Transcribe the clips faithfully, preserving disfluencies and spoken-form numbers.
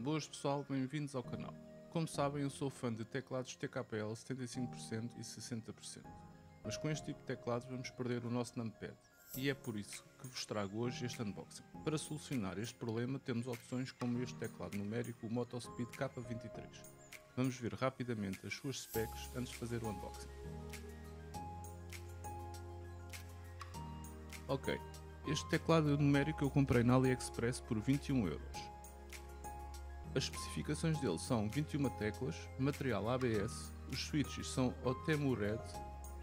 Boas pessoal, bem-vindos ao canal. Como sabem, eu sou fã de teclados T K P L setenta e cinco por cento e sessenta por cento, mas com este tipo de teclados vamos perder o nosso numpad, e é por isso que vos trago hoje este unboxing. Para solucionar este problema temos opções como este teclado numérico, o Motospeed K vinte e três. Vamos ver rapidamente as suas specs antes de fazer o unboxing. Ok, este teclado numérico eu comprei na Aliexpress por vinte e um euros. As especificações dele são vinte e uma teclas, material A B S, os switches são Otemu Red,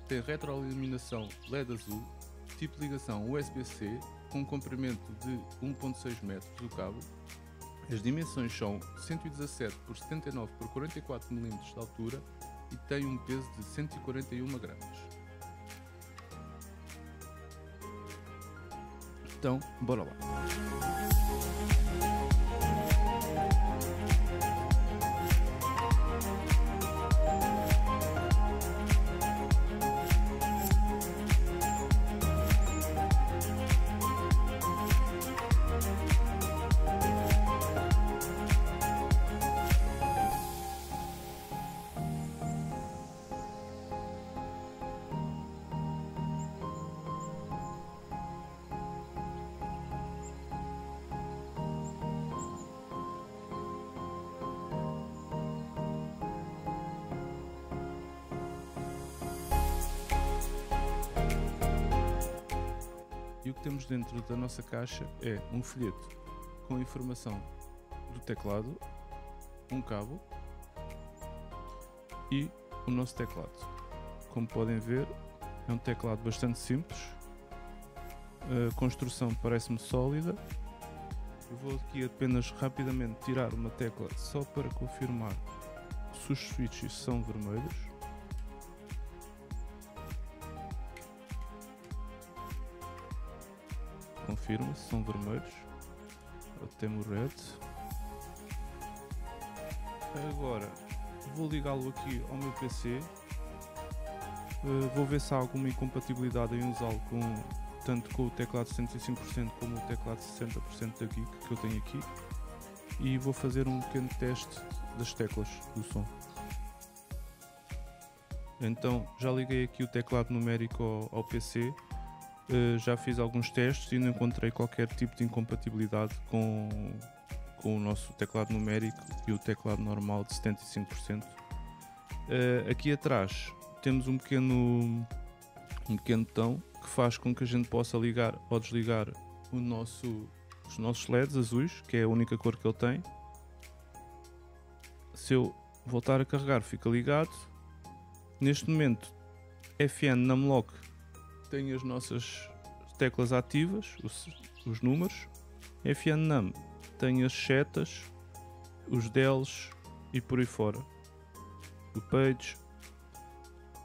tem retroiluminação L E D azul, tipo de ligação U S B C, com comprimento de um vírgula seis metros do cabo. As dimensões são cento e dezassete por setenta e nove por quarenta e quatro milímetros de altura e tem um peso de cento e quarenta e um gramas. Então, bora lá! E o que temos dentro da nossa caixa é um folheto com informação do teclado, um cabo e o nosso teclado. Como podem ver, é um teclado bastante simples, a construção parece-me sólida. Eu vou aqui apenas rapidamente tirar uma tecla só para confirmar se os switches são vermelhos. Confirma-se, são vermelhos. Otemu Red. Agora vou ligá-lo aqui ao meu P C. Uh, vou ver se há alguma incompatibilidade em usá-lo com, tanto com o teclado setenta e cinco por cento como o teclado sessenta por cento da Geek que eu tenho aqui. E vou fazer um pequeno teste das teclas do som. Então já liguei aqui o teclado numérico ao, ao P C. Uh, já fiz alguns testes e não encontrei qualquer tipo de incompatibilidade com, com o nosso teclado numérico e o teclado normal de setenta e cinco por cento. Uh, aqui atrás temos um pequeno, um pequeno botão que faz com que a gente possa ligar ou desligar o nosso, os nossos L E Ds azuis, que é a única cor que ele tem. Se eu voltar a carregar fica ligado. Neste momento F N Numlock tem as nossas teclas ativas, os, os números. F N Num tem as setas, os deles e por aí fora. O Page,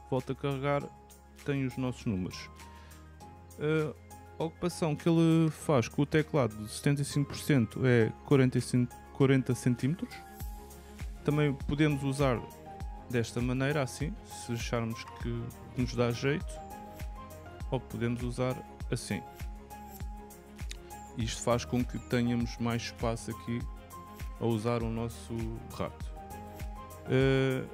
volta a carregar, tem os nossos números. A ocupação que ele faz com o teclado de setenta e cinco por cento é quarenta centímetros. Também podemos usar desta maneira, assim, se acharmos que nos dá jeito. Ou podemos usar assim. Isto faz com que tenhamos mais espaço aqui a usar o nosso rato. Uh,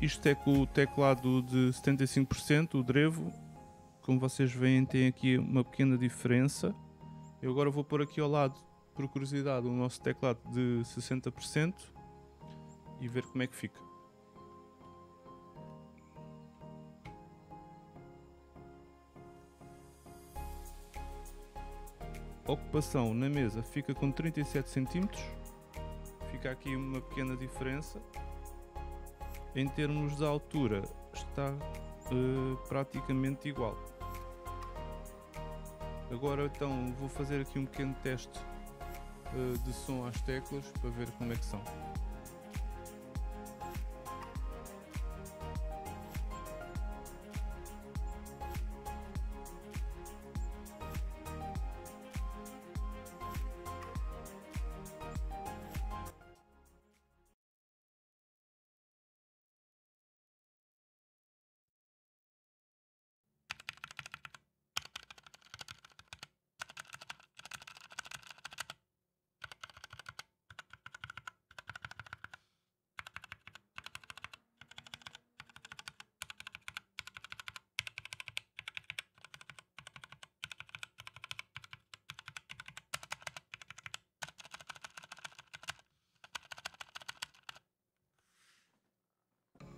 isto é com o teclado de setenta e cinco por cento, o Drevo. Como vocês veem, tem aqui uma pequena diferença. Eu agora vou pôr aqui ao lado, por curiosidade, o nosso teclado de sessenta por cento e ver como é que fica. A ocupação na mesa fica com trinta e sete centímetros, fica aqui uma pequena diferença. Em termos de altura está uh, praticamente igual. Agora então vou fazer aqui um pequeno teste uh, de som às teclas para ver como é que são.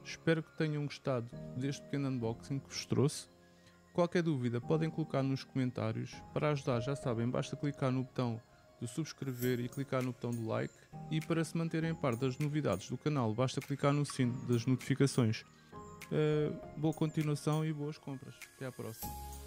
Espero que tenham gostado deste pequeno unboxing que vos trouxe. Qualquer dúvida podem colocar nos comentários. Para ajudar, já sabem, basta clicar no botão de subscrever e clicar no botão do like. E para se manterem a par das novidades do canal, basta clicar no sino das notificações. Uh, boa continuação e boas compras. Até à próxima.